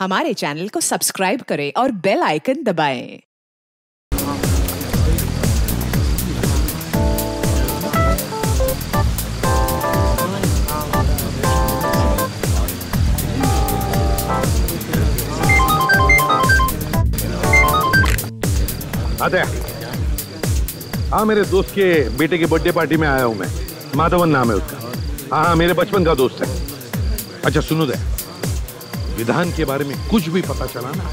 हमारे चैनल को सब्सक्राइब करें और बेल आइकन दबाएं। हाँ, मेरे दोस्त के बेटे की बर्थडे पार्टी में आया हूँ मैं। माधवन नाम है उसका। हाँ, मेरे बचपन का दोस्त है। अच्छा सुनो दे, विधान के बारे में कुछ भी पता चला ना,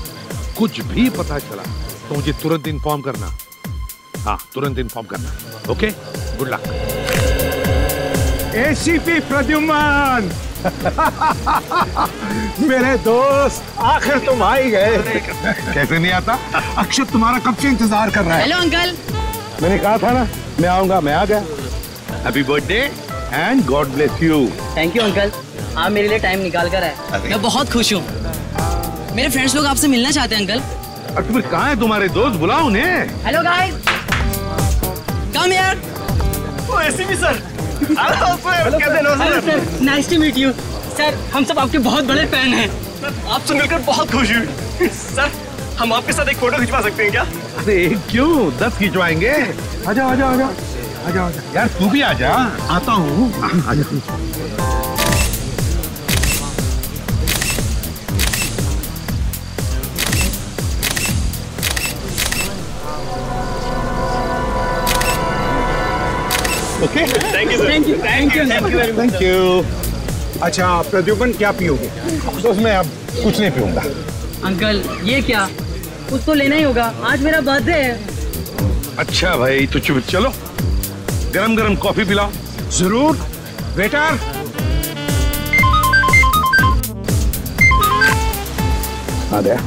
कुछ भी पता चला तो मुझे तुरंत इन्फॉर्म करना। हाँ, तुरंत इन्फॉर्म करना। Okay, good luck. ACP Pradyuman मेरे दोस्त, आखिर तुम आ ही गए। कैसे नहीं आता, अक्षत तुम्हारा कब से इंतजार कर रहा है। हेलो अंकल, मैंने कहा था ना मैं आऊंगा, मैं आ गया। Happy birthday and God bless you. Thank you uncle, आप मेरे लिए टाइम निकाल कर आए, मैं बहुत खुश हूँ। मेरे फ्रेंड्स लोग आपसे मिलना चाहते हैं अंकल। अक्टूबर कहाँ है तुम्हारे दोस्त, बुलाओ उन्हें। Hello guys, come here. O ACP sir, nice to meet you sir. हम सब आपके बहुत बड़े फैन हैं। आपसे मिलकर बहुत खुश हुई। सर, हम आपके साथ एक फोटो खिंचवा सकते हैं क्या? अरे क्यों, 10 खिंचवाएंगे। आजा आजा आजा आजा यार, तू भी आजा। आता हूँ। Okay, thank you sir. Thank you. अच्छा प्रद्युमन, क्या पियोगे? उसमें अब कुछ नहीं पीऊंगा अंकल। ये क्या, उसको लेना ही होगा, आज मेरा बर्थडे है। अच्छा भाई, तो चुप, चलो गरम गरम कॉफी पिलाओ। जरूर वेटर। आ गया।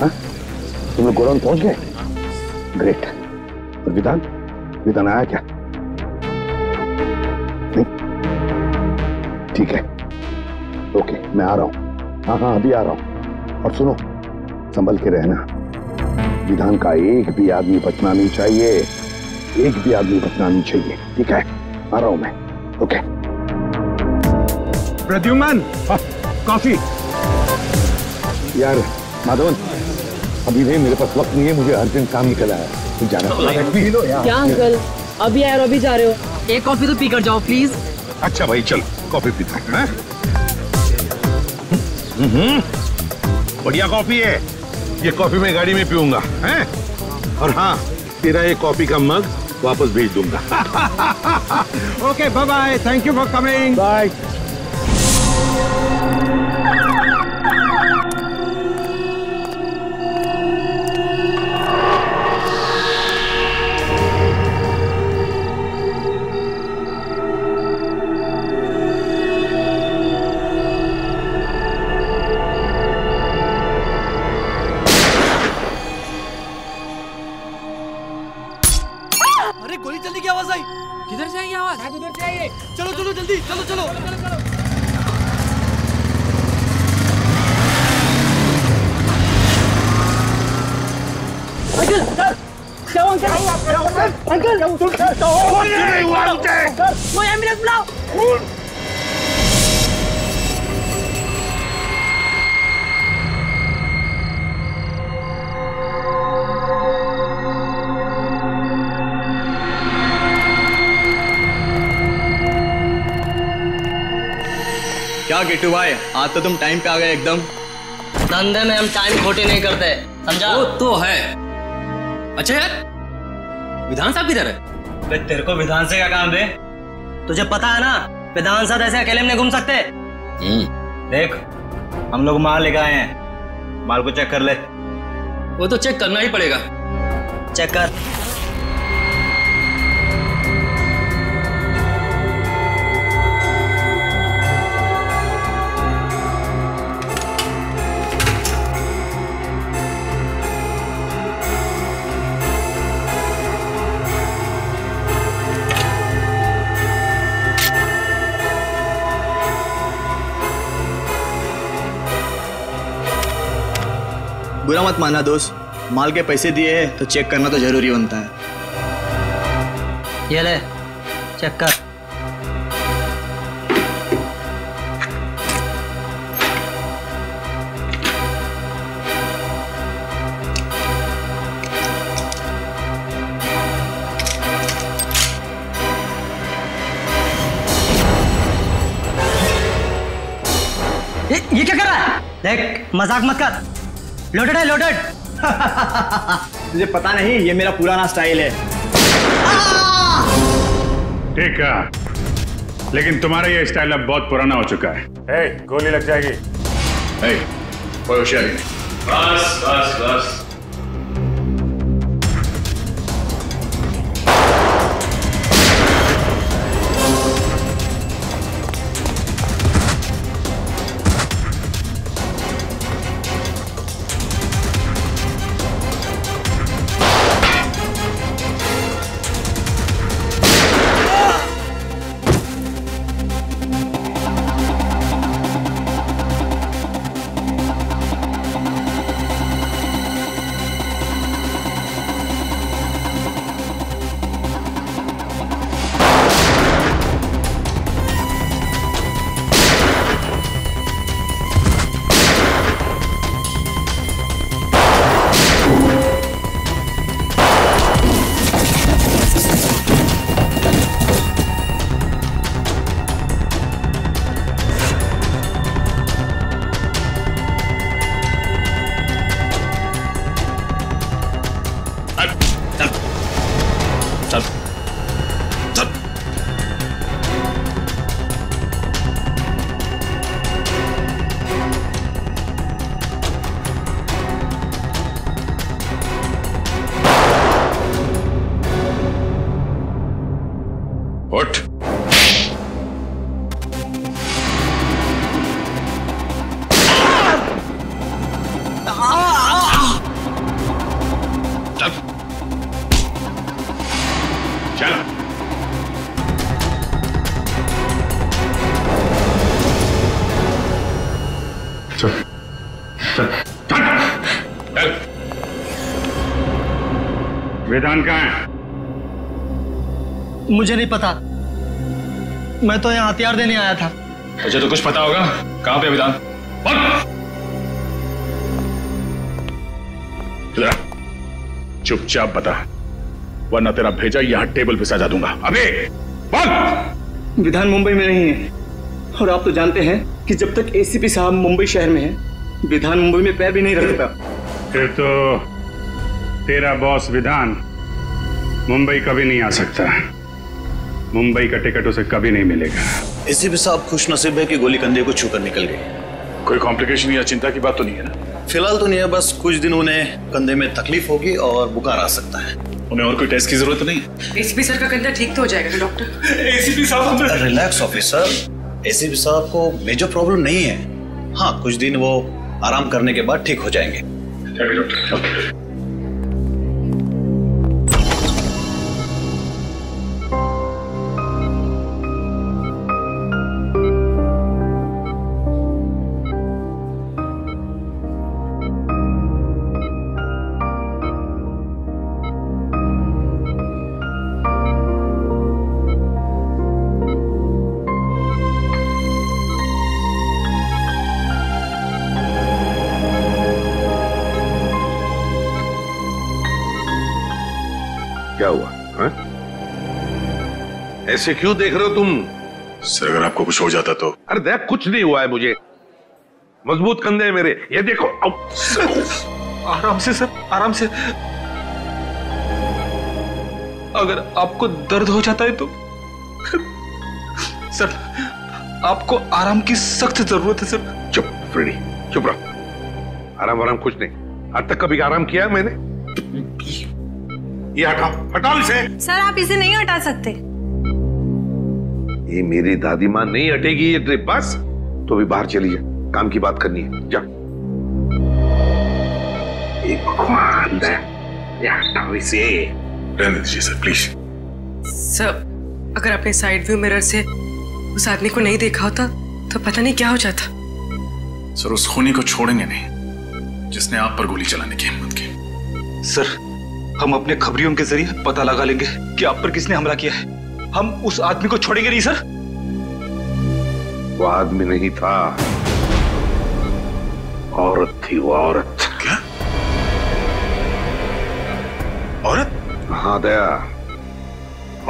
हाँ, तुम लोग गोडाउन पहुंच गए, ग्रेट। और विधान आया क्या? ठीक है, ओके, मैं आ रहा हूँ। हाँ, अभी आ रहा हूँ। और सुनो, संभल के रहना, विधान का एक भी आदमी बचना नहीं चाहिए, एक भी आदमी बचना नहीं चाहिए। ठीक है, आ रहा हूँ मैं। Okay Pradyuman, coffee. यार माधवन, अभी नहीं, मेरे पास वक्त नहीं है, मुझे अर्जेंट काम निकल आया है, तुम जाना। क्या अंकल, अभी यार अभी जा रहे हो? एक कॉफी तो पी कर जाओ प्लीज। अच्छा भाई, चलो कॉफी पीता है। बढ़िया कॉफी है ये, कॉफी मैं गाड़ी में पीऊंगा। हैं, और हाँ, तेरा ये कॉफी का मग वापस भेज दूंगा। Okay, bye bye, thank you for coming, bye. क्या गिट्टू भाई, आज तो तुम टाइम पे आ गए एकदम। धंधे में हम टाइम खोटे नहीं करते, समझा? वो तो है। अच्छा यार, विधान साहब किधर है? बे तेरे को विधान से क्या काम है? तुझे पता है ना, विधान साहब ऐसे अकेले में नहीं घूम सकते। देख, हम लोग माल लेकर आए हैं, माल को चेक कर ले। वो तो चेक करना ही पड़ेगा। चेक कर। बुरा मत माना दोस्त, माल के पैसे दिए हैं तो चेक करना तो जरूरी बनता है। ये ले, चेक कर। ये क्या कर रहा है? देख मजाक मत कर, लोडेड है लोडेड। तुझे पता नहीं ये मेरा पुराना स्टाइल है। ठीक है, लेकिन तुम्हारा ये स्टाइल अब बहुत पुराना हो चुका है। हे, गोली लग जाएगी। हे, कोई होशियारी नहीं। बस बस बस। विधान कहाँ है? मुझे नहीं पता, मैं तो यहाँ हथियार देने आया था। तुझे तो कुछ पता होगा, कहाँ पे विधान? चुपचाप बता, वरना तेरा भेजा यहाँ टेबल पे सजा दूंगा। अबे बोल। विधान मुंबई में नहीं है, और आप तो जानते हैं कि जब तक एसीपी साहब मुंबई शहर में है, विधान मुंबई में पैर भी नहीं रख सकता। फिर तो तेरा बॉस विधान मुंबई कभी नहीं आ सकता, मुंबई का टिकट उसे कभी नहीं मिलेगा। इसी पे साहब खुशनसीब है कि गोली कंधे को छूकर निकल गई। कोई कॉम्प्लिकेशन या चिंता की बात तो नहीं है ना? फिलहाल तो नहीं है, बस कुछ दिन उन्हें कंधे में तकलीफ होगी और बुखार आ सकता है। उन्हें और कोई टेस्ट की जरूरत नहीं। एसीपी सर का कंधा ठीक तो हो जाएगा डॉक्टर? एसीपी साहब रिलैक्स ऑफिसर, एसीपी साहब को मेजर प्रॉब्लम नहीं है। हाँ, कुछ दिन वो आराम करने के बाद ठीक हो जाएंगे। डॉक्टर ऐसे क्यों देख रहे हो तुम? सर अगर आपको कुछ हो जाता तो? अरे देख कुछ नहीं हुआ है मुझे, मजबूत कंधे हैं मेरे, ये देखो। आराम से सर, आराम से। अगर आपको दर्द हो जाता है तो सर आपको आराम की सख्त जरूरत है सर। चुप फ्रेडी, चुप रहो। आराम आराम कुछ नहीं, आज तक कभी आराम किया है मैंने? ये हटाओ, हटाओ इसे। सर आप इसे नहीं हटा सकते। ये मेरी दादी माँ नहीं हटेगी ये ट्रिप। बस तो भी बाहर चली जा, काम की बात करनी है, जा। रहने दीजिए सर प्लीज। सर अगर आपने साइड व्यू मिरर से उस आदमी को नहीं देखा होता तो पता नहीं क्या हो जाता। सर उस खूनी को छोड़ेंगे नहीं जिसने आप पर गोली चलाने की हिम्मत की। सर हम अपने खबरियों के जरिए पता लगा लेंगे कि आप पर किसने हमला किया है। हम उस आदमी को छोड़ेंगे नहीं सर। वो आदमी नहीं था, औरत थी वो। औरत? क्या औरत? हाँ दया,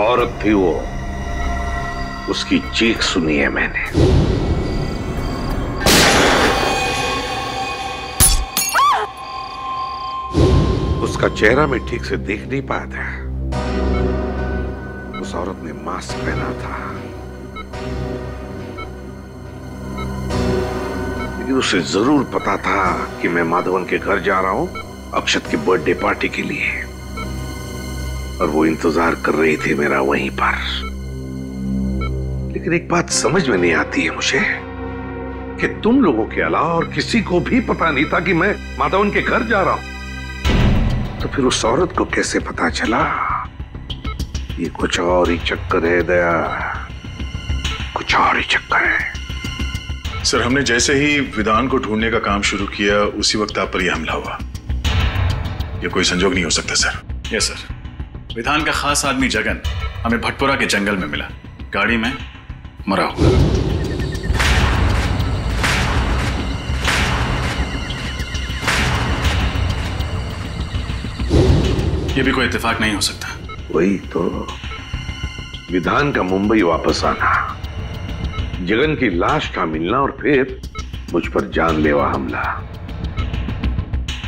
औरत थी वो। उसकी चीख सुनी है मैंने। उसका चेहरा मैं ठीक से देख नहीं पाया था। उस औरत ने मास्क पहना था, लेकिन उसे जरूर पता था कि मैं माधवन के घर जा रहा हूं अक्षत की बर्थडे पार्टी के लिए, और वो इंतजार कर रही थी मेरा वहीं पर। लेकिन एक बात समझ में नहीं आती है मुझे कि तुम लोगों के अलावा और किसी को भी पता नहीं था कि मैं माधवन के घर जा रहा हूं, तो फिर उस औरत को कैसे पता चला? ये कुछ और ही चक्कर है दया, कुछ और ही चक्कर है। सर, हमने जैसे ही विधान को ढूंढने का काम शुरू किया उसी वक्त आप पर यह हमला हुआ। यह कोई संजोग नहीं हो सकता सर। यस सर, विधान का खास आदमी जगन हमें भटपुरा के जंगल में मिला, गाड़ी में मरा हुआ। ये भी कोई इत्तेफाक नहीं हो सकता। वही तो, विधान का मुंबई वापस आना, जगन की लाश का मिलना और फिर मुझ पर जानलेवा हमला,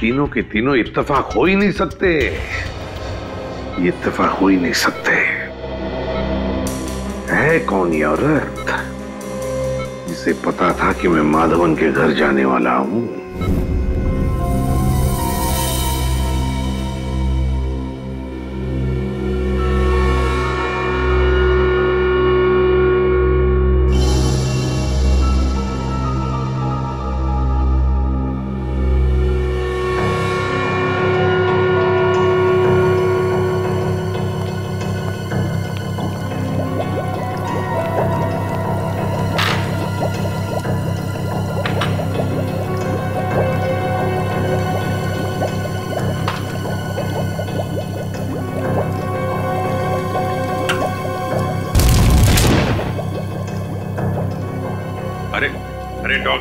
तीनों के तीनों इत्तेफाक हो ही नहीं सकते। ये इत्तेफाक हो ही नहीं सकते। है कौन ये औरत जिसे पता था कि मैं माधवन के घर जाने वाला हूं?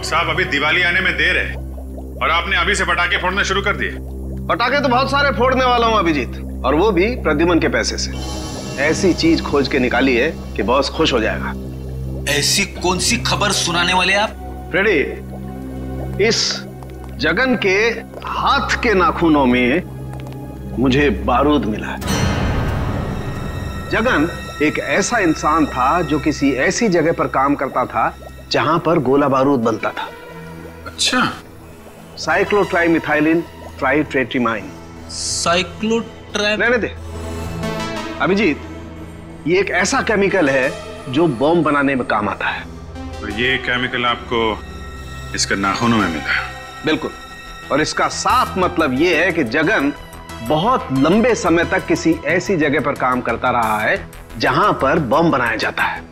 साहब, अभी दिवाली आने में देर है और आपने अभी से पटाखे फोड़ना शुरू कर दिए। पटाखे तो बहुत सारे फोड़ने वाला हूं अभिजीत, और वो भी प्रद्युमन के पैसे से। ऐसी चीज खोज के निकाली है कि बॉस खुश हो जाएगा। ऐसी कौन सी खबर सुनाने वाले आप? फ्रेडी, इस जगन के हाथ के नाखूनों में मुझे बारूद मिला है। जगन एक ऐसा इंसान था जो किसी ऐसी जगह पर काम करता था जहां पर गोला बारूद बनता था। अच्छा, साइक्लोट्राइमिथाइलिन ट्राइट्रेट्रीमाइन। रहने दे अभिजीत, ये एक ऐसा केमिकल है जो बॉम्ब बनाने में काम आता है। और ये केमिकल आपको इसके नाखूनों में मिला? बिल्कुल, और इसका साफ मतलब ये है कि जगन बहुत लंबे समय तक किसी ऐसी जगह पर काम करता रहा है जहां पर बम बनाया जाता है।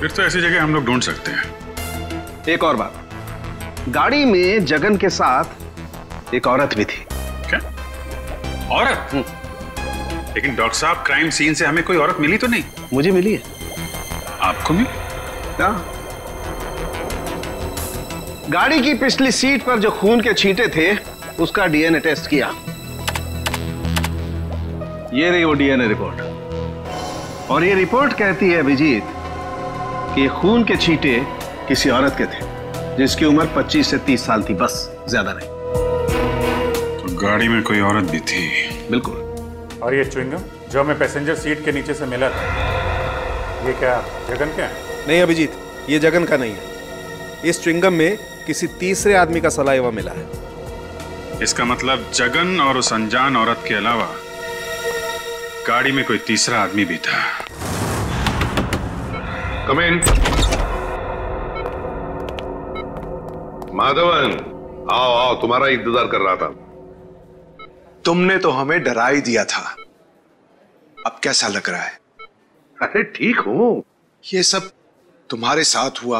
फिर तो ऐसी जगह हम लोग ढूंढ सकते हैं। एक और बात, गाड़ी में जगन के साथ एक औरत भी थी। क्या औरत? लेकिन डॉक्टर साहब, क्राइम सीन से हमें कोई औरत मिली तो नहीं? मुझे मिली है। आपको मिली? हाँ। गाड़ी की पिछली सीट पर जो खून के छींटे थे उसका डीएनए टेस्ट किया। ये रही वो डीएनए रिपोर्ट, और ये रिपोर्ट कहती है अभिजीत कि खून के छींटे किसी औरत के थे जिसकी उम्र 25 से 30 साल थी, बस, ज्यादा नहीं। तो गाड़ी में कोई औरत भी थी। बिल्कुल। और ये च्युइंगम जो हमें पैसेंजर सीट के नीचे से मिला था, ये क्या जगन का है? नहीं अभिजीत, ये जगन का नहीं है। इस च्युइंगम में किसी तीसरे आदमी का सलाइवा मिला है। इसका मतलब जगन और उस अनजान औरत के अलावा गाड़ी में कोई तीसरा आदमी भी था। कम इन। माधवन, आओ आओ, तुम्हारा इंतजार कर रहा था। तुमने तो हमें डरा ही दिया था। अब कैसा लग रहा है? अरे ठीक हो। ये सब तुम्हारे साथ हुआ,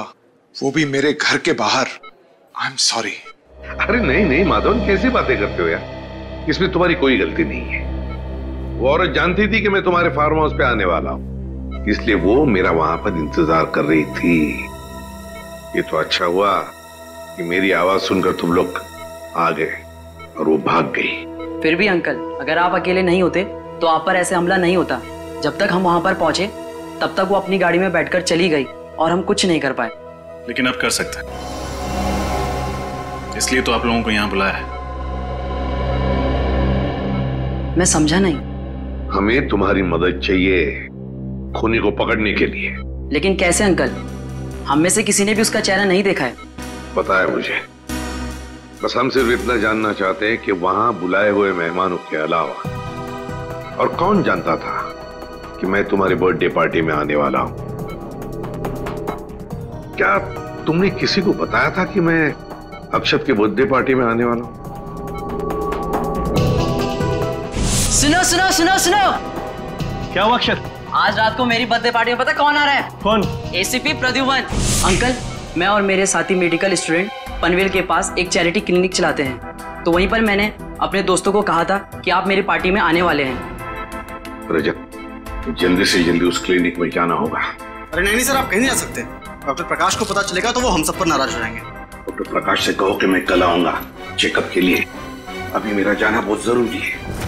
वो भी मेरे घर के बाहर। I am sorry. अरे नहीं नहीं माधवन, कैसी बातें करते हो यार, इसमें तुम्हारी कोई गलती नहीं है। वो औरत जानती थी कि मैं तुम्हारे फार्म हाउस पे आने वाला हूं, इसलिए वो मेरा वहां पर इंतजार कर रही थी। ये तो अच्छा हुआ कि मेरी आवाज सुनकर तुम लोग आ गए और वो भाग गई। फिर भी अंकल, अगर आप अकेले नहीं होते तो आप पर ऐसे हमला नहीं होता। जब तक हम वहां पर पहुंचे तब तक वो अपनी गाड़ी में बैठकर चली गई और हम कुछ नहीं कर पाए। लेकिन अब कर सकते हैं, इसलिए तो आप लोगों को यहाँ बुलाया है। मैं समझा नहीं। हमें तुम्हारी मदद चाहिए खूनी को पकड़ने के लिए। लेकिन कैसे अंकल? हम में से किसी ने भी उसका चेहरा नहीं देखा है। पता है मुझे, बस हम सिर्फ इतना जानना चाहते हैं कि वहां बुलाए हुए मेहमानों के अलावा और कौन जानता था कि मैं तुम्हारी बर्थडे पार्टी में आने वाला हूं। क्या तुमने किसी को बताया था कि मैं अक्षत के बर्थडे पार्टी में आने वाला हूं? सुनो सुनो सुनो सुनो, क्या हुआ अक्षत? आज रात को मेरी बर्थडे पार्टी में पता कौन आ रहा है? कौन? एसीपी प्रद्युमन। अंकल, मैं और मेरे साथी मेडिकल स्टूडेंट पनवेल के पास एक चैरिटी क्लिनिक चलाते हैं, तो वहीं पर मैंने अपने दोस्तों को कहा था कि आप मेरी पार्टी में आने वाले हैं। रजत, जल्दी से जल्दी उस क्लिनिक में जाना होगा। अरे नहीं सर, आप कहीं नहीं जा सकते। डॉक्टर प्रकाश को पता चलेगा तो वो हम सब पर नाराज हो जाएंगे। डॉक्टर प्रकाश से कहो कि मैं कल आऊंगा चेकअप के लिए, अभी मेरा जाना बहुत जरूरी है।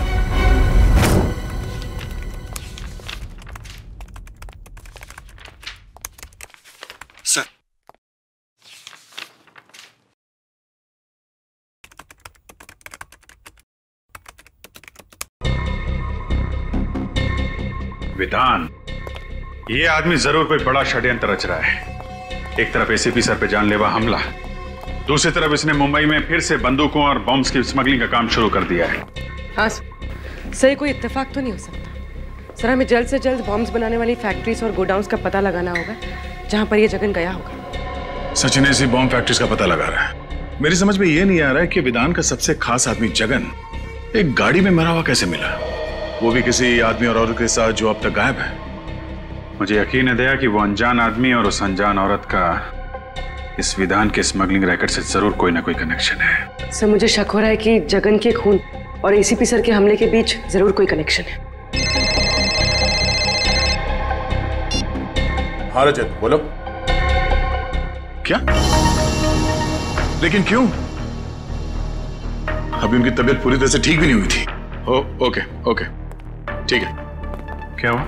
विधान, ये आदमी जरूर कोई बड़ा षड्यंत्र रच रहा है। एक तरफ एसीपी सर पे जानलेवा हमला, दूसरी तरफ इसने मुंबई में फिर से बंदूकों और बॉम्ब्स की स्मगलिंग का काम शुरू कर दिया है। हाँ सही, कोई इत्तेफाक तो नहीं हो सकता। सर, हमें जल्द से जल्द बॉम्ब्स बनाने वाली फैक्ट्रीज और गोडाउन्स का पता लगाना होगा जहाँ पर यह जगन गया होगा। सचिन ऐसी बॉम्ब फैक्ट्रीज का पता लगा रहा है। मेरी समझ में ये नहीं आ रहा है कि विधान का सबसे खास आदमी जगन एक गाड़ी में मरा हुआ कैसे मिला, वो भी किसी आदमी और के साथ जो अब तक गायब है। मुझे यकीन है दया कि वो अनजान आदमी और उस अनजान औरत का इस विधान के स्मगलिंग रैकेट से जरूर कोई ना कोई कनेक्शन है। सर, मुझे शक हो रहा है कि जगन के खून और एसीपी सर के हमले के बीच जरूर कोई कनेक्शन है। हाँ रजत, बोलो। क्या? लेकिन क्यों? अभी उनकी तबीयत पूरी तरह से ठीक भी नहीं हुई थी। ओके ठीक है। क्या हुआ?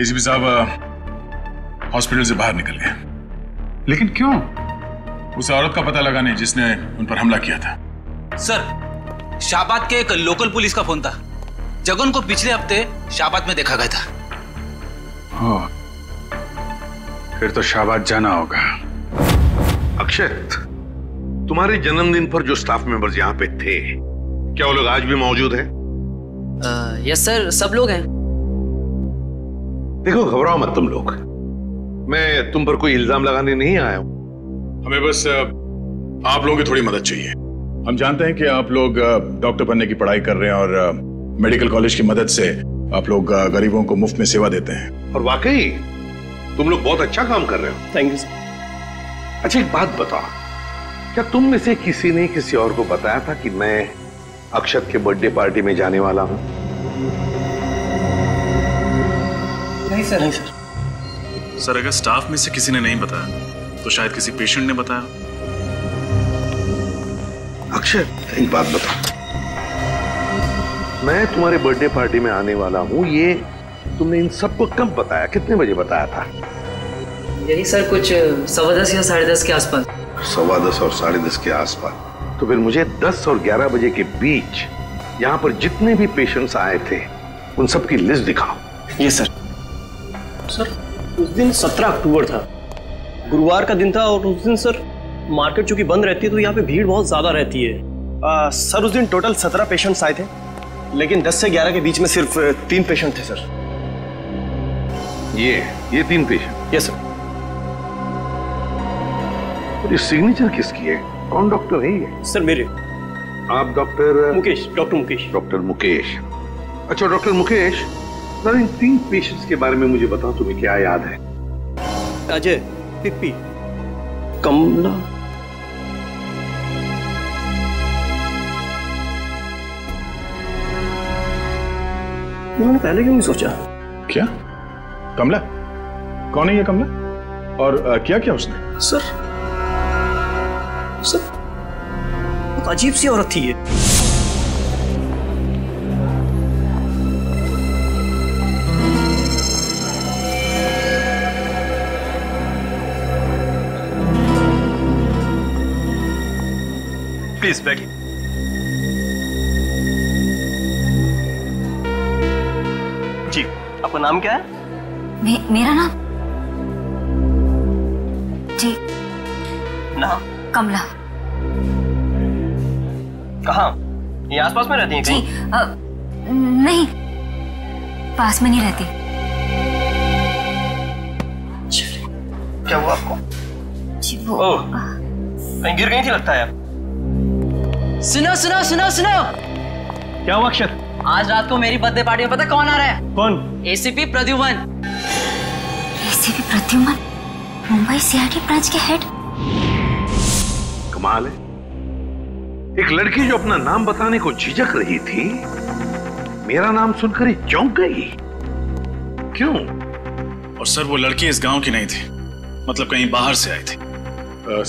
एसीपी साहब हॉस्पिटल से बाहर निकल गए। लेकिन क्यों? उस औरत का पता लगाने जिसने उन पर हमला किया था। सर, शाहबाद के एक लोकल पुलिस का फोन था। जगन को पिछले हफ्ते शाहबाद में देखा गया था। हाँ, फिर तो शाहबाद जाना होगा। अक्षत, तुम्हारे जन्मदिन पर जो स्टाफ मेंबर्स यहाँ पे थे, क्या वो लोग आज भी मौजूद हैं? यस सर, सब लोग हैं। देखो, घबराओ मत तुम लोग, मैं तुम पर कोई इल्जाम लगाने नहीं आया हूं। हमें बस आप लोगों की थोड़ी मदद चाहिए। हम जानते हैं कि आप लोग डॉक्टर बनने की पढ़ाई कर रहे हैं और मेडिकल कॉलेज की मदद से आप लोग गरीबों को मुफ्त में सेवा देते हैं और वाकई तुम लोग बहुत अच्छा काम कर रहे हो। Thank you sir. अच्छा, एक बात बताओ, क्या तुम में से किसी ने किसी और को बताया था कि मैं अक्षत के बर्थडे पार्टी में जाने वाला हूं? नहीं सर। अगर स्टाफ में से किसी ने नहीं बताया तो शायद किसी पेशेंट ने बताया। अक्षत, एक बात बताओ, मैं तुम्हारे बर्थडे पार्टी में आने वाला हूं, ये तुमने इन सबको कब बताया? कितने बजे बताया था? यही सर, कुछ 10:15 या 10:30 के आसपास। 10:15 और 10:30 के आसपास? तो फिर मुझे 10 और 11 बजे के बीच यहाँ पर जितने भी पेशेंट्स आए थे उन सब की लिस्ट दिखाओ। ये सर, उस दिन 17 अक्टूबर था, गुरुवार का दिन था और उस दिन सर मार्केट चूंकि बंद रहती है तो यहाँ पे भीड़ बहुत ज्यादा रहती है। सर, उस दिन टोटल 17 पेशेंट्स आए थे, लेकिन 10 से 11 के बीच में सिर्फ 3 पेशेंट थे सर। ये 3 पेशेंट? Yes sir. और ये सिग्नेचर किसकी है? कौन डॉक्टर है ये? सर मेरे। आप doctor Mukesh? Doctor Mukesh. Doctor Mukesh, अच्छा डॉक्टर मुकेश, सर इन 3 पेशेंट्स के बारे में मुझे बताओ, तुम्हें क्या याद है? अजय, पिप्पी, कमला, मैंने पहले क्यों नहीं सोचा? क्या कमला? कौन है ये कमला और क्या किया उसने? सर, बहुत अजीब सी औरत थी ये। प्लीज बैठिए। आपका नाम क्या है? मेरा नाम जी नाम कमला। कहाँ? ये आसपास में रहती है कहीं? जी, नहीं पास में नहीं रहती। क्या हुआ आपको? जी वो कहीं गिर गई थी लगता है। सुनो सुनो सुनो सुनो। क्या हुआ अक्षत? आज रात को मेरी बर्थडे पार्टी में पता कौन आ रहा है? कौन? ACP Pradyuman. ACP Pradyuman Mumbai CID branch के हेड। कमाल है, एक लड़की जो अपना नाम बताने को झिझक रही थी मेरा नाम सुनकर ही चौंक गई। क्यों? और सर वो लड़की इस गांव की नहीं थी, मतलब कहीं बाहर से आई थी।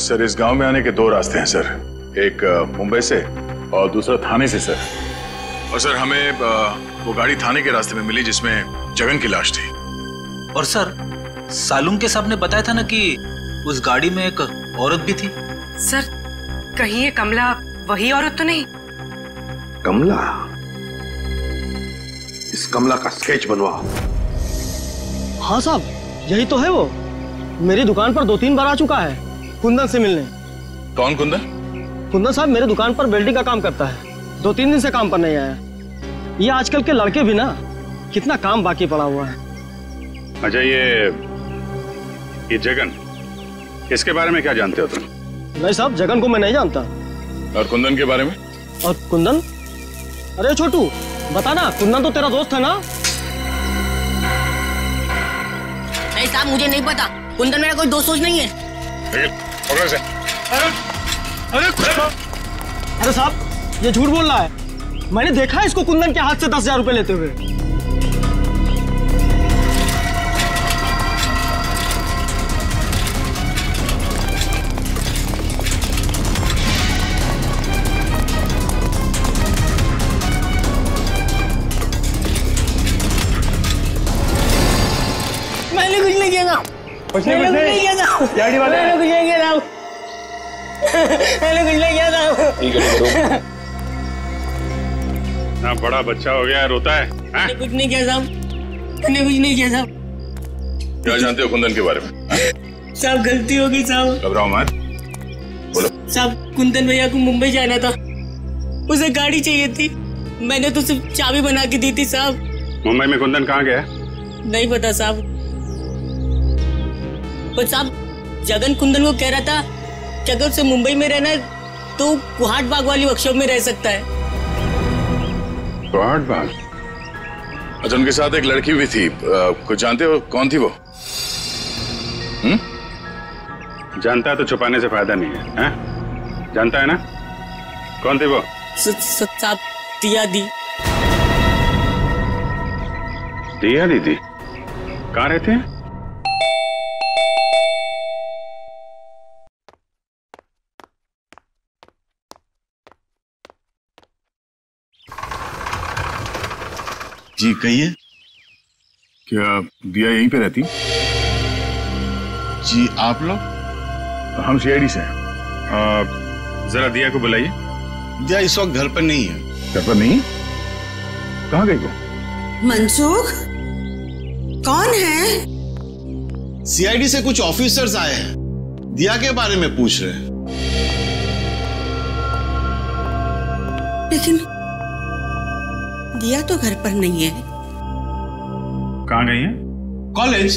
सर इस गांव में आने के दो रास्ते हैं सर, एक मुंबई से और दूसरा थाने से सर। और सर हमें वो गाड़ी थाने के रास्ते में मिली जिसमें जगन की लाश थी। और सर सालुंके साहब ने बताया था ना कि उस गाड़ी में एक औरत भी थी। सर कहीं ये कमला वही औरत तो नहीं? कमला, इस कमला का स्केच बनवाओ। हाँ साहब यही तो है, वो मेरी दुकान पर 2-3 बार आ चुका है कुंदन से मिलने। कौन कुंदन? कुंदन साहब मेरी दुकान पर वेल्डिंग का काम करता है, 2-3 दिन से काम पर नहीं आया। ये आजकल के लड़के भी ना कितना काम बाकी पड़ा हुआ है। अच्छा ये जगन, इसके बारे में क्या जानते हो तुम? नहीं साहब जगन को मैं नहीं जानता। और कुंदन के बारे में? और कुंदन, अरे छोटू बता ना, कुंदन तो तेरा दोस्त है ना? नहीं साहब मुझे नहीं पता, कुंदन मेरा कोई दोस्त नहीं है। अरे साहब ये झूठ बोल रहा है, मैंने देखा है इसको कुंदन के हाथ से 10,000 रुपए लेते हुए। मैंने कुछ नहीं किया ना, मैंने कुछ नहीं किया था। ना बड़ा बच्चा हो गया है, रोता है। मैंने कुछ नहीं किया साहब, मैंने कुछ नहीं किया साहब। क्या जानते हो कुंदन के बारे में? साहब गलती हो गई साहब। घबराओ मत, बोलो। साहब कुंदन भैया को मुंबई जाना था, उसे गाड़ी चाहिए थी, मैंने तो सिर्फ चाबी बना के दी थी साहब। मुंबई में कुंदन कहाँ गया? नहीं पता साहब, पर साहब जगन कुंदन को कह रहा था कि अगर उसे मुंबई में रहना है तो कोहाड़बाग वाली वर्कशॉप में रह सकता है। कोहाड़बाग? अच्छा उनके साथ एक लड़की भी थी, कुछ जानते हो कौन थी वो? जानता है तो छुपाने से फायदा नहीं है, है? जानता है ना कौन थी वो? साहब दिया दी। दिया दीदी कहाँ रहते हैं? जी कहिए। क्या दिया यहीं पे रहती? जी आप लोग? हम सीआईडी से हैं। जरा दिया को बुलाइए। दिया इस वक्त घर पर नहीं है। घर पर नहीं? कहाँ गई वो? मनसुख कौन है? सीआईडी से कुछ ऑफिसर्स आए हैं, दिया के बारे में पूछ रहे हैं। लेकिन दिया तो घर पर नहीं है। कहाँ गई है? कॉलेज?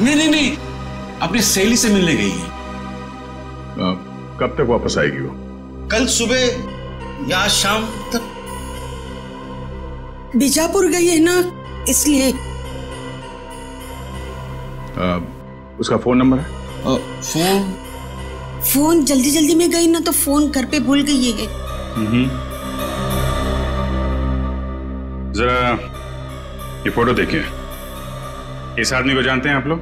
नहीं, अपनी सहेली से मिलने गई है। कब तक वापस आएगी वो? कल सुबह या शाम तक। बीजापुर गई है ना इसलिए। उसका फोन नंबर है? फोन जल्दी में गई ना तो फोन घर पे भूल गई है। जरा ये फोटो देखिए, इस आदमी को जानते हैं आप लोग?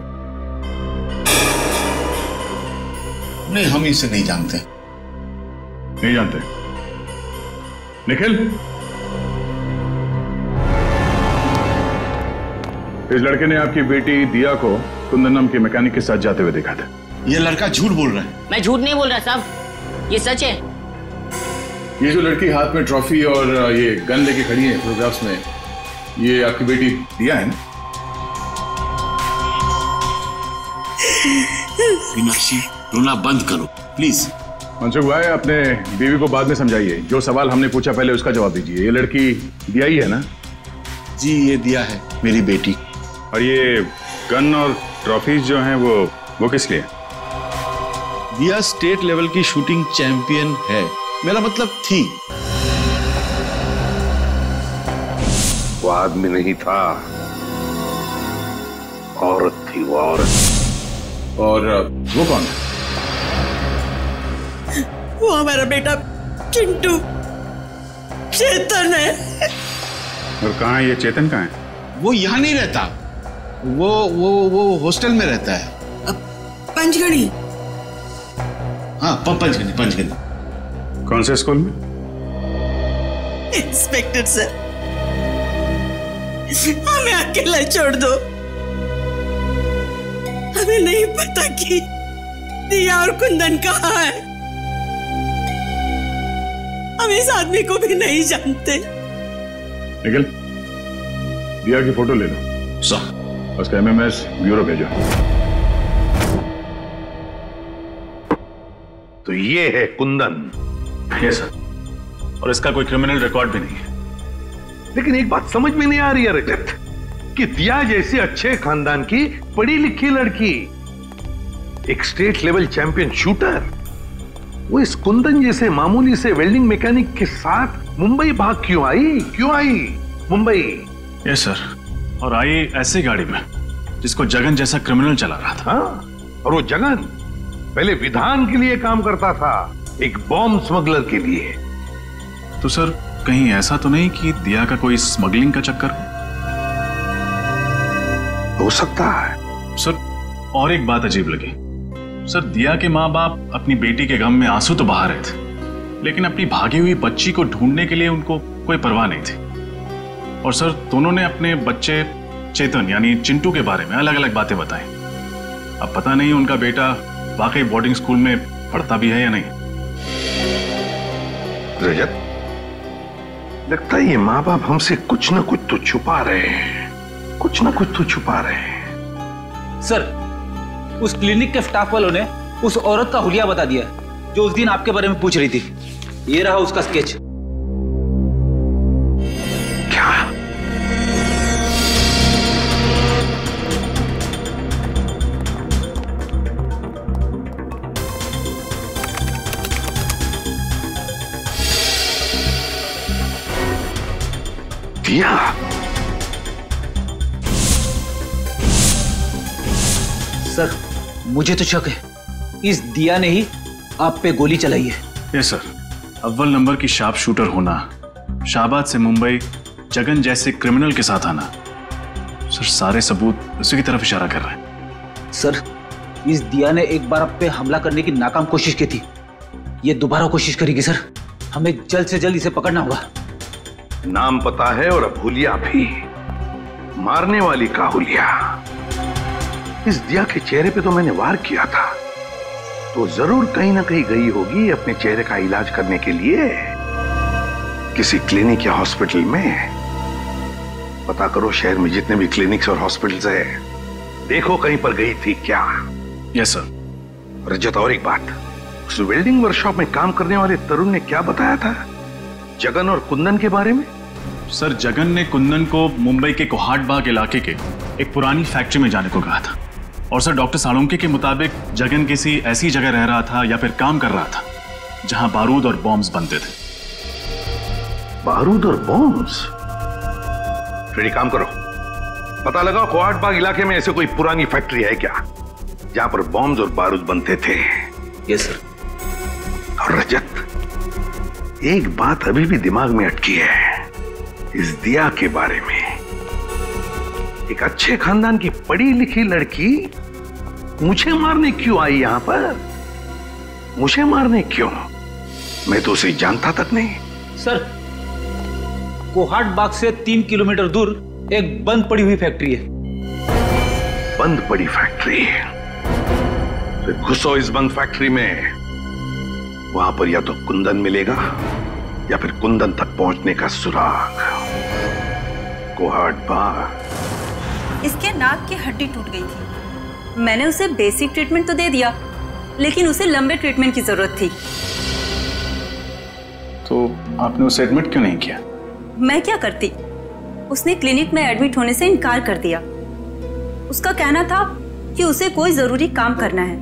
नहीं हम इसे नहीं जानते। नहीं जानते? निखिल, इस लड़के ने आपकी बेटी दिया को कुंदन नाम के मैकेनिक के साथ जाते हुए देखा था। ये लड़का झूठ बोल रहा है। मैं झूठ नहीं बोल रहा साहब, ये सच है। ये जो लड़की हाथ में ट्रॉफी और ये गन लेके खड़ी है फोटोग्राफ्स में, ये आपकी बेटी दिया है ना? मीनाक्षी रोना बंद करो प्लीज। मनसुख भाई अपने बीवी को बाद में समझाइए, जो सवाल हमने पूछा पहले उसका जवाब दीजिए। ये लड़की दिया ही है ना? जी ये दिया है मेरी बेटी। और ये गन और ट्रॉफीज जो हैं वो किस लिए? दिया स्टेट लेवल की शूटिंग चैंपियन है, मेरा मतलब थी। वो आदमी नहीं था, औरत थी वो, औरत। और वो कौन है? वो हमारा बेटा चिंटू चेतन है। और कहाँ है ये चेतन, कहाँ है? वो यहाँ नहीं रहता, वो हॉस्टल में रहता है पंचगणी। हाँ पंचगणी। कौन से स्कूल में? इंस्पेक्टर सर हमें अकेला छोड़ दो, हमें नहीं पता कि दिया और कुंदन कहाँ है, हम इस आदमी को भी नहीं जानते। निखिल, दिया की फोटो ले लो सर, उसका एमएमएस ब्यूरो भेजो। तो ये है कुंदन। यस सर, और इसका कोई क्रिमिनल रिकॉर्ड भी नहीं है। लेकिन एक बात समझ में नहीं आ रही है रजत, कि दिया जैसे अच्छे खानदान की पढ़ी लिखी लड़की, एक स्टेट लेवल चैंपियन शूटर, वो इस कुंदन जैसे मामूली से वेल्डिंग मैकेनिक के साथ मुंबई भाग क्यों आई? मुंबई? यस सर, और आई ऐसी गाड़ी में जिसको जगन जैसा क्रिमिनल चला रहा था। हाँ? और वो जगन पहले विधान के लिए काम करता था, एक बॉम्ब स्मगलर के लिए। तो सर कहीं ऐसा तो नहीं कि दिया का कोई स्मगलिंग का चक्कर हो सकता है? सर और एक बात अजीब लगी सर, दिया के माँ बाप अपनी बेटी के गम में आंसू तो बहा रहे थे, लेकिन अपनी भागी हुई बच्ची को ढूंढने के लिए उनको कोई परवाह नहीं थी। और सर दोनों ने अपने बच्चे चेतन यानी चिंटू के बारे में अलग अलग बातें बताई। अब पता नहीं उनका बेटा वाकई बोर्डिंग स्कूल में पढ़ता भी है या नहीं। रजत, लगता है ये माँ बाप हमसे कुछ ना कुछ तो छुपा रहे हैं, कुछ ना कुछ तो छुपा रहे हैं। सर उस क्लिनिक के स्टाफ वालों ने उस औरत का हुलिया बता दिया जो उस दिन आपके बारे में पूछ रही थी। ये रहा उसका स्केच। क्या? दिया? सर मुझे तो शक है इस दिया ने ही आप पे गोली चलाई है। यस सर, अव्वल नंबर की शार्प शूटर होना, शाहबाद से मुंबई, जगन जैसे क्रिमिनल के साथ आना, सर सारे सबूत उसी की तरफ इशारा कर रहे हैं। सर इस दिया ने एक बार आप पे हमला करने की नाकाम कोशिश की थी, ये दोबारा कोशिश करेगी सर, हमें जल्द से जल्द इसे पकड़ना होगा। नाम पता है और अब हुलिया भी, मारने वाली का हुलिया। इस दिया के चेहरे पे तो मैंने वार किया था, तो जरूर कहीं ना कहीं गई होगी अपने चेहरे का इलाज करने के लिए किसी क्लिनिक या हॉस्पिटल में। पता करो शहर में जितने भी क्लिनिक्स और हॉस्पिटल्स हैं, देखो कहीं पर गई थी क्या। Yes sir. रजत और एक बात, उस वेल्डिंग वर्कशॉप में काम करने वाले तरुण ने क्या बताया था जगन और कुंदन के बारे में? सर जगन ने कुंदन को मुंबई के कोहाड़बाग इलाके के एक पुरानी फैक्ट्री में जाने को कहा था। और सर डॉक्टर सालुंके के मुताबिक जगन किसी ऐसी जगह रह रहा था या फिर काम कर रहा था जहां बारूद और बॉम्ब्स बनते थे। बारूद और बॉम्ब्स? फ्रेडी काम करो, पता लगाओ कोहाड़बाग इलाके में ऐसे कोई पुरानी फैक्ट्री है क्या जहां पर बॉम्ब्स और बारूद बनते थे। Yes sir. और रजत एक बात अभी भी दिमाग में अटकी है इस दिया के बारे में, एक अच्छे खानदान की पढ़ी लिखी लड़की मुझे मारने क्यों आई यहां पर? मुझे मारने क्यों? मैं तो उसे जानता तक नहीं। सर कोहाड़बाग से 3 किलोमीटर दूर एक बंद पड़ी हुई फैक्ट्री है। बंद पड़ी फैक्ट्री? फिर घुसो इस बंद फैक्ट्री में, वहां पर या तो कुंदन मिलेगा या फिर कुंदन तक पहुंचने का सुराग। कोहाड़बाग। इसके नाक की हड्डी टूट गई थी। मैंने उसे बेसिक ट्रीटमेंट तो दे दिया, लेकिन उसे लंबे ट्रीटमेंट की जरूरत थी। तो आपने उसे एडमिट क्यों नहीं किया? मैं क्या करती, उसने क्लिनिक में एडमिट होने से इनकार कर दिया। उसका कहना था कि उसे कोई जरूरी काम करना है,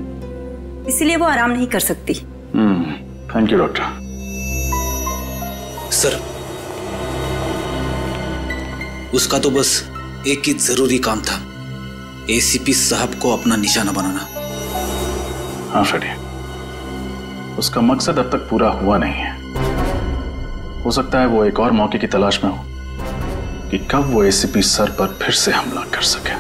इसलिए वो आराम नहीं कर सकती। Thank you doctor. सर, उसका तो बस एक ही जरूरी काम था, एसीपी साहब को अपना निशाना बनाना। हाँ फ्रेडी, उसका मकसद अब तक पूरा हुआ नहीं है। हो सकता है वो एक और मौके की तलाश में हो कि कब वो एसीपी सर पर फिर से हमला कर सके।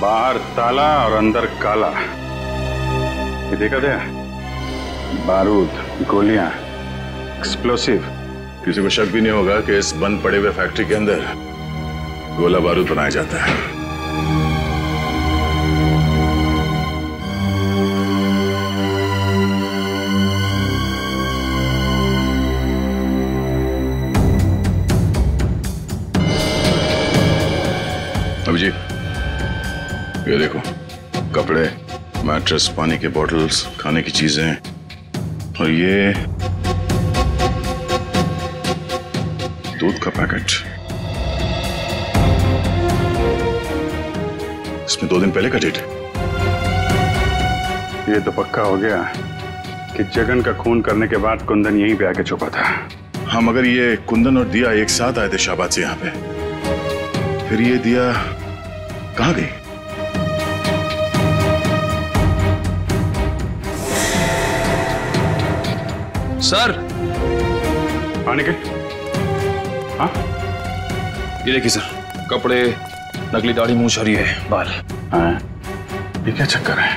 बाहर ताला और अंदर काला, ये देखा था? बारूद, गोलियां, एक्सप्लोसिव। किसी को शक भी नहीं होगा कि इस बंद पड़े हुए फैक्ट्री के अंदर गोला बारूद बनाया जाता है। अभिजीत, ये देखो, कपड़े, मैट्रेस, पानी के बॉटल्स, खाने की चीजें और ये दूध का पैकेट। इसमें 2 दिन पहले का डेट है। ये तो पक्का हो गया कि जगन का खून करने के बाद कुंदन यहीं पे आके छुपा था। हाँ, मगर ये कुंदन और दिया एक साथ आए थे शाहबाद से यहाँ पे, फिर ये दिया कहाँ गई? सर आने के। हाँ, ये देखिए सर, कपड़े, नकली दाढ़ी, मुंह छरी है, बाल। हाँ, ये क्या चक्कर है?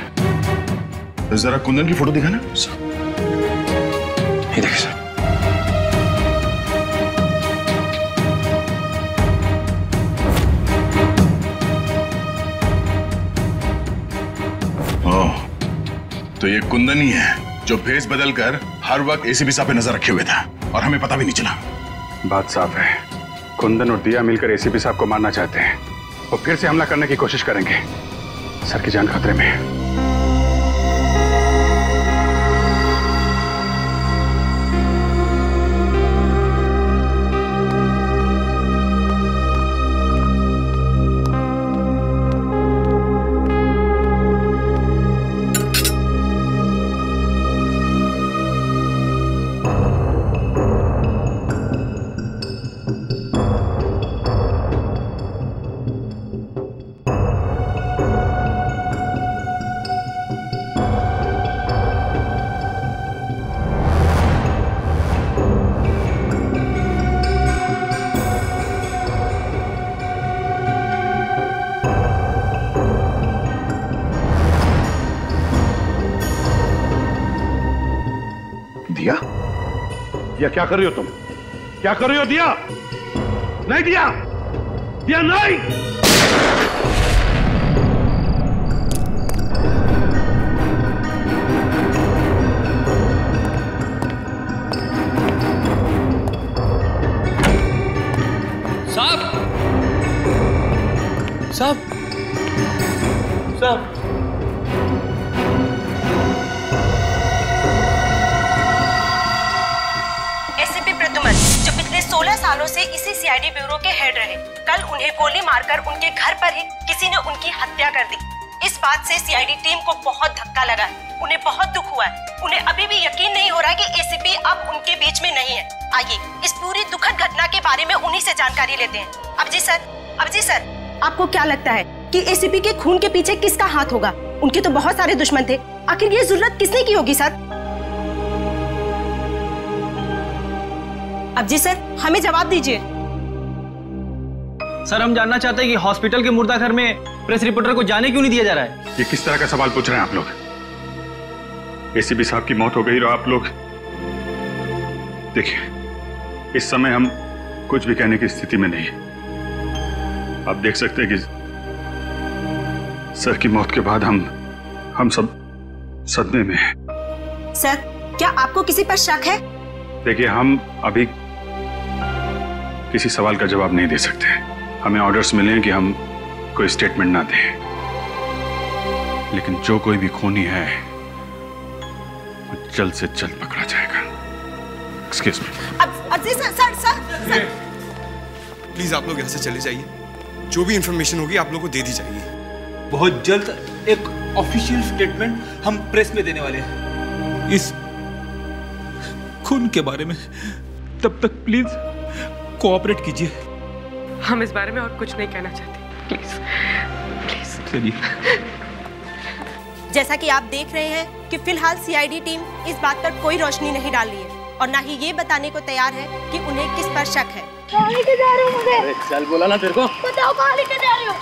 जरा कुंदन की फोटो दिखा ना सर। ये देखिए सर, ओह, तो ये कुंदन ही है जो भेस बदल कर हर वक्त एसीपी साहब पे नजर रखे हुए था और हमें पता भी नहीं चला। बात साफ है, कुंदन और दिया मिलकर एसीपी साहब को मारना चाहते हैं और फिर से हमला करने की कोशिश करेंगे। सर की जान खतरे में है। दिया, क्या कर रही हो तुम? क्या कर रही हो दिया? नहीं दिया, दिया नहीं। साहब, साहब, साहब, सालों से इसी सीआईडी ब्यूरो के हेड रहे, कल उन्हें गोली मारकर उनके घर पर ही किसी ने उनकी हत्या कर दी। इस बात से सीआईडी टीम को बहुत धक्का लगा है, उन्हें बहुत दुख हुआ है। उन्हें अभी भी यकीन नहीं हो रहा कि एसीपी अब उनके बीच में नहीं है। आइए इस पूरी दुखद घटना के बारे में उन्हीं से जानकारी लेते हैं। अब जी सर, अब जी सर, आपको क्या लगता है कि एसीपी के खून के पीछे किसका हाथ होगा। उनके तो बहुत सारे दुश्मन थे, आखिर ये जुर्रत किसने की होगी सर? अब जी सर, हमें जवाब दीजिए। सर, हम जानना चाहते हैं कि हॉस्पिटल के मुर्दा घर में प्रेस रिपोर्टर को जाने क्यों नहीं दिया जा रहा है। ये किस तरह का सवाल पूछ रहे हैं आप लोग? एसीपी साहब की मौत हो गई और आप लोग, देखिए इस समय हम कुछ भी कहने की स्थिति में नहीं। आप देख सकते हैं कि सर की मौत के बाद हम सब सदमे में हैं। सर, क्या आपको किसी पर शक है? देखिए, हम अभी किसी सवाल का जवाब नहीं दे सकते। हमें ऑर्डर्स मिले हैं कि हम कोई स्टेटमेंट ना दें, लेकिन जो कोई भी खूनी है वो जल्द से जल्द पकड़ा जाएगा। Excuse me. अब जी sir, sir, sir, sir. Please आप लोग यहाँ से चले जाइए। जो भी इंफॉर्मेशन होगी आप लोगों को दे दी जाएगी। बहुत जल्द एक ऑफिशियल स्टेटमेंट हम प्रेस में देने वाले हैं इस खून के बारे में। तब तक प्लीज कोऑपरेट कीजिए। हम इस बारे में और कुछ नहीं कहना चाहते। प्लीज चलिए। जैसा कि आप देख रहे हैं कि फिलहाल सीआईडी टीम इस बात पर कोई रोशनी नहीं डाल रही है और ना ही ये बताने को तैयार है कि उन्हें किस पर शक है। कहाँ लेके जा रहे हो मुझे? अरे चल, बोला ना तेरे को। बताओ कहाँ लेके जा रहे हो?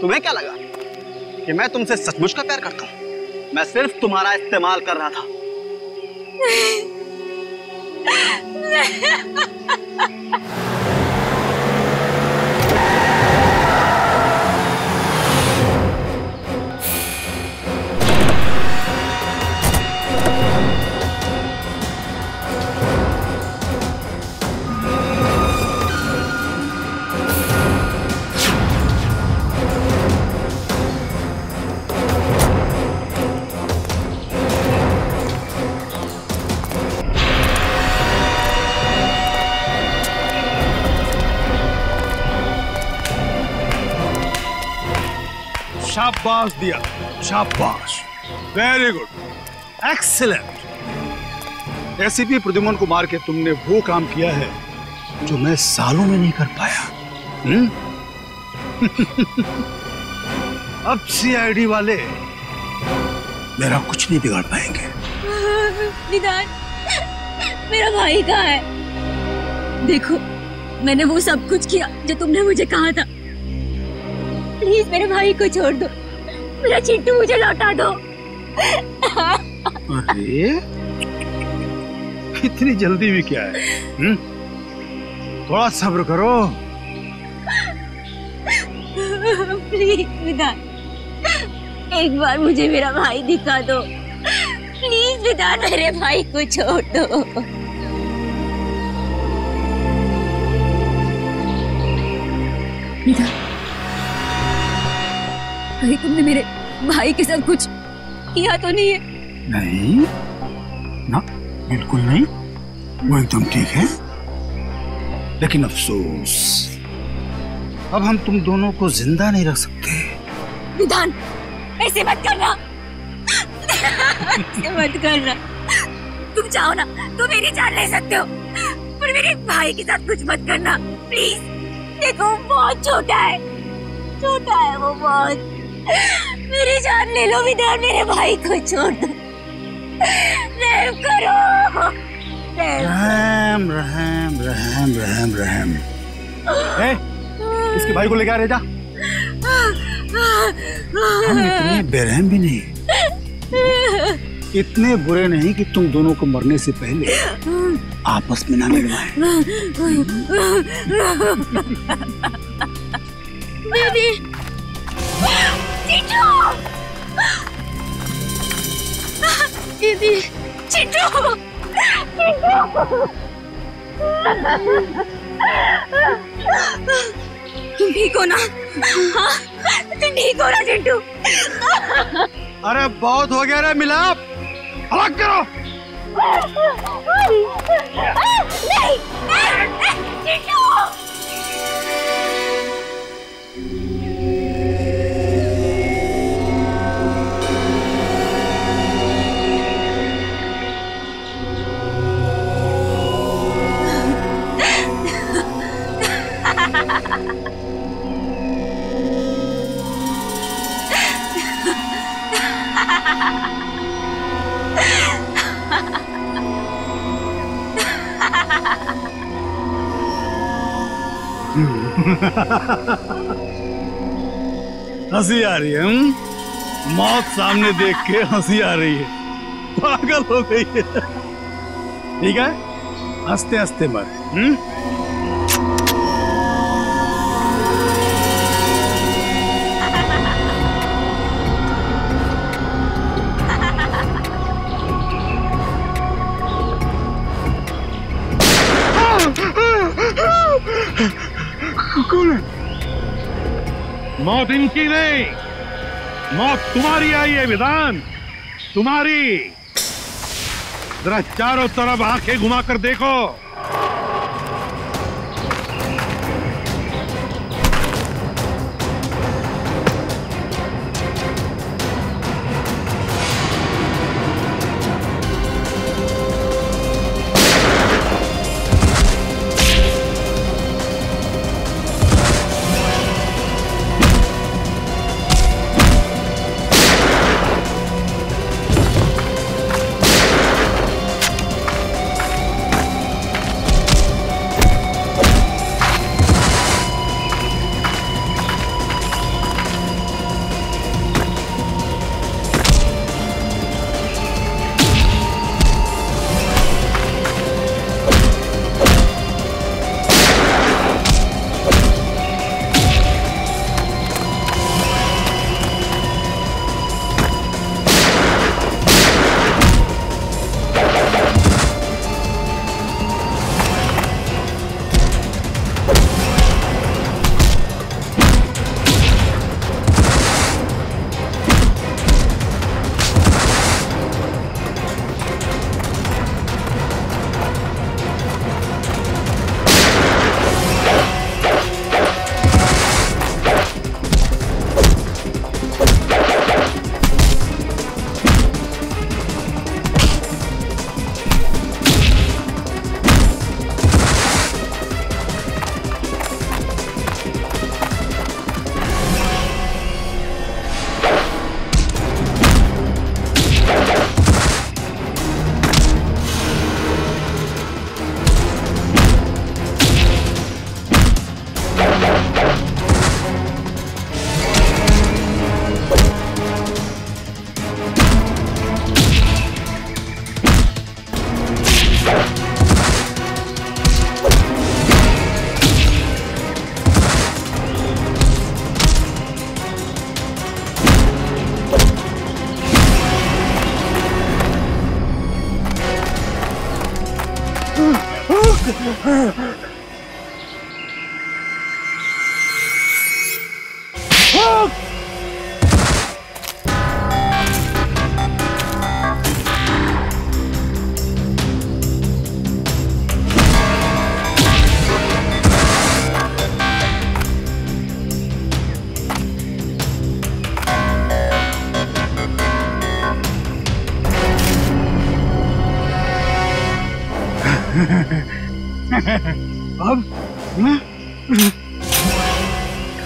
तुम्हें क्या लगा कि मैं तुमसे सचमुच का प्यार करता हूँ? मैं सिर्फ तुम्हारा इस्तेमाल कर रहा था। शाबाश दिया, शाबाश, very good, excellent. ACP Pradyuman को मार के तुमने वो काम किया है जो मैं सालों में नहीं कर पाया। अब सीआईडी वाले मेरा कुछ नहीं बिगाड़ पाएंगे। निदार, मेरा भाई कहाँ है? देखो, मैंने वो सब कुछ किया जो तुमने मुझे कहा था। प्लीज मेरे भाई को छोड़ दो, मेरा चिंटू मुझे लौटा दो। अरे इतनी जल्दी भी क्या है? थोड़ा सब्र करो। प्लीज विधान, एक बार मुझे मेरा भाई दिखा दो। प्लीज विधान, मेरे भाई को छोड़ दो। विधान, कहीं तुमने मेरे भाई के साथ कुछ किया तो नहीं है? नहीं ना, बिल्कुल नहीं। वो एकदम ठीक है, लेकिन अफसोस अब हम तुम दोनों को जिंदा नहीं रख सकते। विधान, ऐसे मत करना। ऐसे मत करना। तुम चाहो ना तो मेरी जान ले सकते हो, पर मेरे भाई के साथ कुछ मत करना प्लीज। देखो बहुत छोटा है, छोटा है वो बहुत। मेरी जान ले लो विधान, मेरे भाई को छोड़ दो। रहम करो, रहम रहम रहम रहम रहम। इसके भाई को लेके आ रहे जा। हम इतने बेरहम भी नहीं, इतने बुरे नहीं कि तुम दोनों को मरने से पहले आपस में ना लड़वाएं। बेबी, चिंटू, बेबी, चिंटू, तुम ठीक हो ना? हाँ, तुम ठीक हो ना चिंटू? अरे बहुत हो गया रे मिलाप, अलग करो। नहीं, नहीं, चिंटू। हंसी आ रही है, मौत सामने देख के हंसी आ रही है, पागल हो गई है। ठीक है, हंसते हंसते मर। मौत इनकी नहीं, मौत तुम्हारी आई है विधान, तुम्हारी। जरा चारों तरफ आंखें घुमा कर देखो।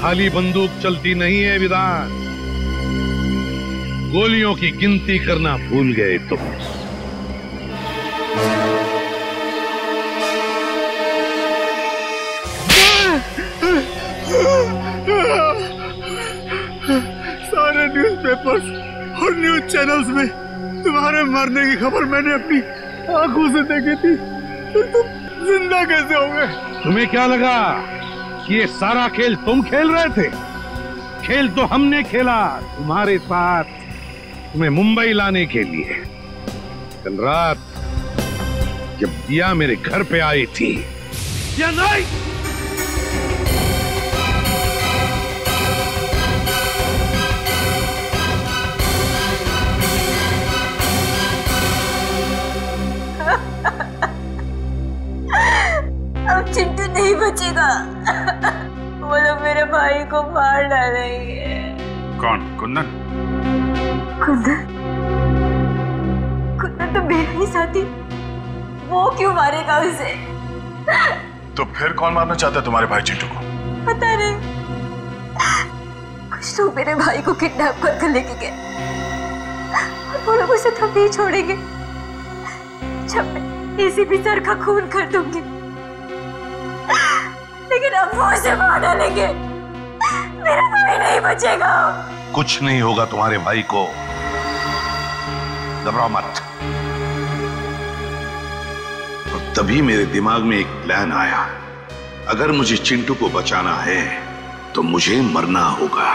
खाली बंदूक चलती नहीं है विधान। गोलियों की गिनती करना भूल गए तुम। सारे न्यूज़पेपर्स और न्यूज़ चैनल्स में तुम्हारे मरने की खबर मैंने अपनी आंखों से देखी थी, फिर तुम जिंदा कैसे हो गए? तुम्हें क्या लगा कि ये सारा खेल तुम खेल रहे थे? खेल तो हमने खेला तुम्हारे साथ, तुम्हें मुंबई लाने के लिए। कल रात जब दिया मेरे घर पे आई थी, या नहीं? अब चिंटू नहीं बचेगा। वो लोग मेरे भाई को मार डालेंगे। कौन? कुंदन? कुंदन तो बेहद साथी, वो क्यों मारेगा उसे? तो फिर कौन मारना चाहता है तुम्हारे भाई चिंटू को? पता नहीं, कुछ लोग मेरे भाई को किडनैप करके लेके गए और वो लोग उसे तब भी छोड़ेंगे जब मैं एसीपी सर का खून कर दूंगी। लेकिन अब वो उसे मार डालेंगे, मेरा भाई नहीं बचेगा। कुछ नहीं होगा तुम्हारे भाई को, घबराओ मत। और तभी मेरे दिमाग में एक प्लान आया, अगर मुझे चिंटू को बचाना है तो मुझे मरना होगा।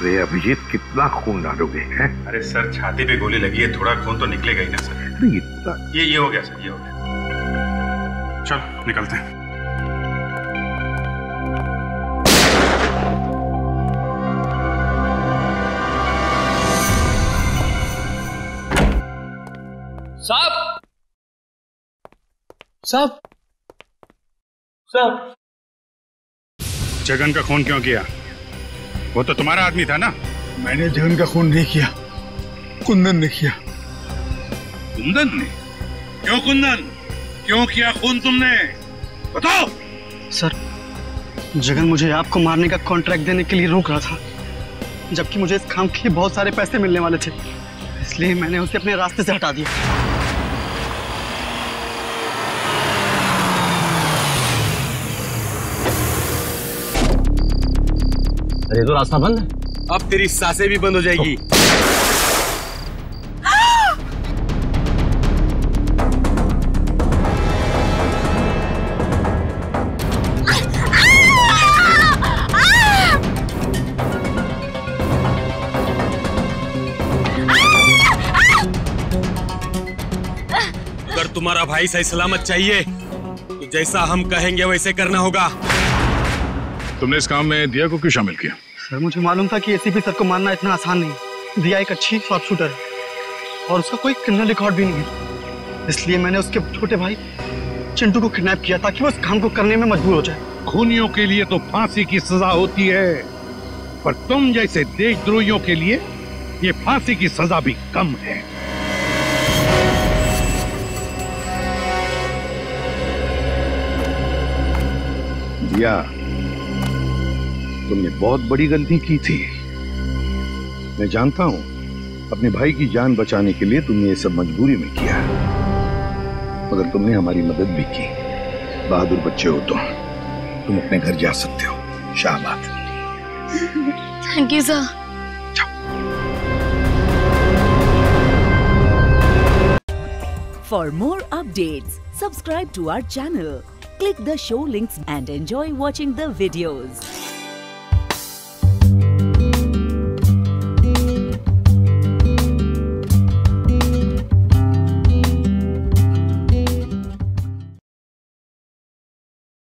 अरे अभिजीत, कितना खून डालोगे हैं? अरे सर, छाती पे गोली लगी है, थोड़ा खून तो निकलेगा ही ना सर। अरे इतना ये हो गया सर, ये हो गया। चल निकलते हैं। साहब, साहब, जगन का खून क्यों किया? वो तो तुम्हारा आदमी था ना? मैंने जगन का खून नहीं किया, कुंदन ने किया। कुंदन ने? क्यों कुंदन? क्यों किया खून तुमने? बताओ। सर, जगन मुझे आपको मारने का कॉन्ट्रैक्ट देने के लिए रोक रहा था, जबकि मुझे इस काम के लिए बहुत सारे पैसे मिलने वाले थे, इसलिए मैंने उसे अपने रास्ते से हटा दिया। अरे तो रास्ता बंद है, अब तेरी सांसें भी बंद हो जाएगी। अगर तुम्हारा भाई सही सलामत चाहिए तो जैसा हम कहेंगे वैसे करना होगा। तुमने इस काम में दिया को क्यों शामिल किया? सर, मुझे मालूम था कि एसीपी सर को मारना इतना आसान नहीं। दिया एक अच्छी शॉट शूटर है और उसका कोई क्रिमिनल रिकॉर्ड भी नहीं है, इसलिए मैंने उसके छोटे भाई चिंटू को किडनैप किया ताकि वो इस काम को करने में मजबूर हो जाए। खूनियों के लिए तो फांसी की सजा होती है, पर तुम जैसे देशद्रोहियों के लिए ये फांसी की सजा भी कम है। दिया, तुमने बहुत बड़ी गलती की थी। मैं जानता हूं, अपने भाई की जान बचाने के लिए तुमने ये सब मजबूरी में किया, मगर तुमने हमारी मदद भी की। बहादुर बच्चे हो तुम अपने घर जा सकते हो। Shahabad. Thank you sir. For more updates, subscribe to our channel, click the show links and enjoy watching the videos.